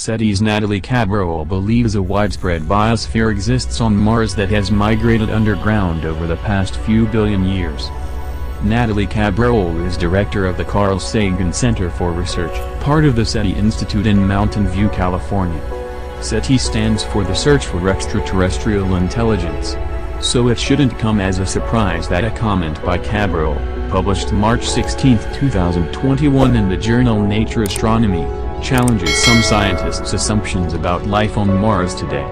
SETI's Nathalie Cabrol believes a widespread biosphere exists on Mars that has migrated underground over the past few billion years. Nathalie Cabrol is director of the Carl Sagan Center for Research, part of the SETI Institute in Mountain View, California. SETI stands for the Search for Extraterrestrial Intelligence. So it shouldn't come as a surprise that a comment by Cabrol, published March 16, 2021 in the journal Nature Astronomy, challenges some scientists' assumptions about life on Mars today.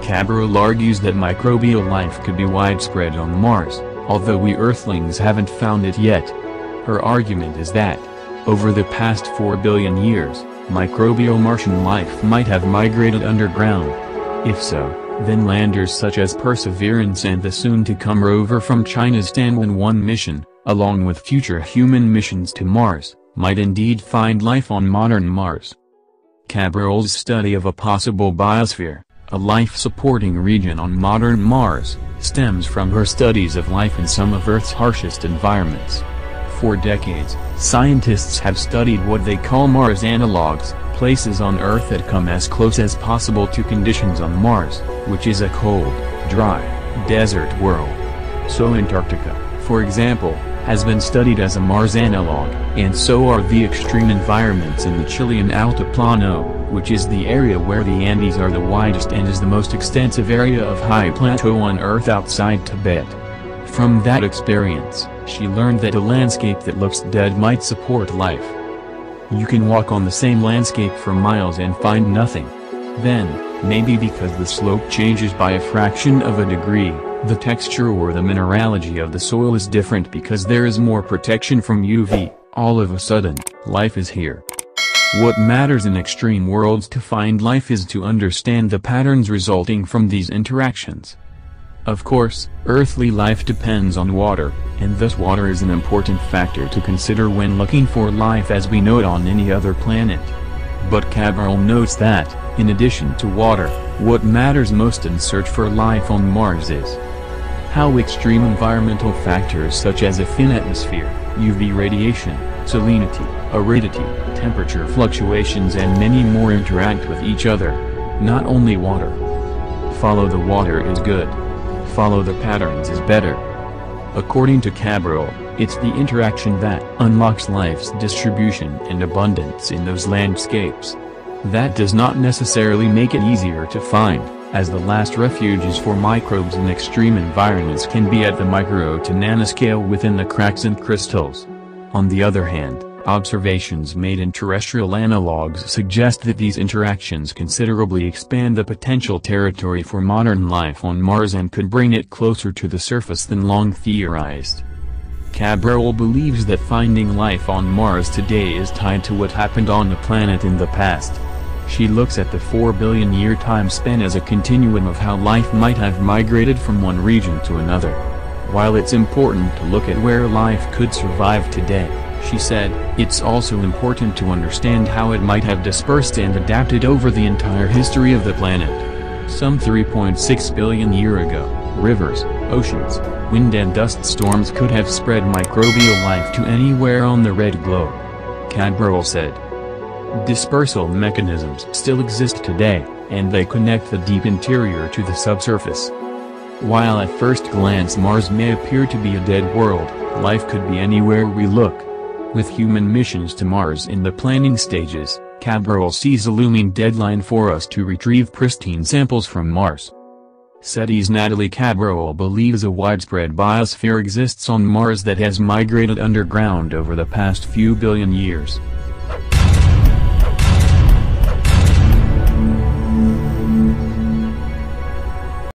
Cabrol argues that microbial life could be widespread on Mars, although we Earthlings haven't found it yet. Her argument is that, over the past 4 billion years, microbial Martian life might have migrated underground. If so, then landers such as Perseverance and the soon-to-come rover from China's Tianwen-1 mission, along with future human missions to Mars, might indeed find life on modern Mars. Cabrol's study of a possible biosphere, a life-supporting region on modern Mars, stems from her studies of life in some of Earth's harshest environments. For decades, scientists have studied what they call Mars analogs, places on Earth that come as close as possible to conditions on Mars, which is a cold, dry, desert world. So Antarctica, for example, has been studied as a Mars analog, and so are the extreme environments in the Chilean Altiplano, which is the area where the Andes are the widest and is the most extensive area of high plateau on Earth outside Tibet. From that experience, she learned that a landscape that looks dead might support life. You can walk on the same landscape for miles and find nothing. Then, maybe because the slope changes by a fraction of a degree, the texture or the mineralogy of the soil is different because there is more protection from UV, all of a sudden, life is here. What matters in extreme worlds to find life is to understand the patterns resulting from these interactions. Of course, earthly life depends on water, and thus water is an important factor to consider when looking for life as we know it on any other planet. But Cabrol notes that, in addition to water, what matters most in search for life on Mars is how extreme environmental factors such as a thin atmosphere, UV radiation, salinity, aridity, temperature fluctuations and many more interact with each other. Not only water. Follow the water is good. Follow the patterns is better. According to Cabrol, it's the interaction that unlocks life's distribution and abundance in those landscapes. That does not necessarily make it easier to find, as the last refuges for microbes in extreme environments can be at the micro to nanoscale within the cracks and crystals. On the other hand, observations made in terrestrial analogs suggest that these interactions considerably expand the potential territory for modern life on Mars and could bring it closer to the surface than long theorized. Cabrol believes that finding life on Mars today is tied to what happened on the planet in the past. She looks at the 4-billion-year time span as a continuum of how life might have migrated from one region to another. While it's important to look at where life could survive today, she said, it's also important to understand how it might have dispersed and adapted over the entire history of the planet. Some 3.6 billion years ago, rivers, oceans, wind and dust storms could have spread microbial life to anywhere on the red globe. Cabrol said. Dispersal mechanisms still exist today, and they connect the deep interior to the subsurface. While at first glance Mars may appear to be a dead world, life could be anywhere we look. With human missions to Mars in the planning stages, Cabrol sees a looming deadline for us to retrieve pristine samples from Mars. SETI's Nathalie Cabrol believes a widespread biosphere exists on Mars that has migrated underground over the past few billion years.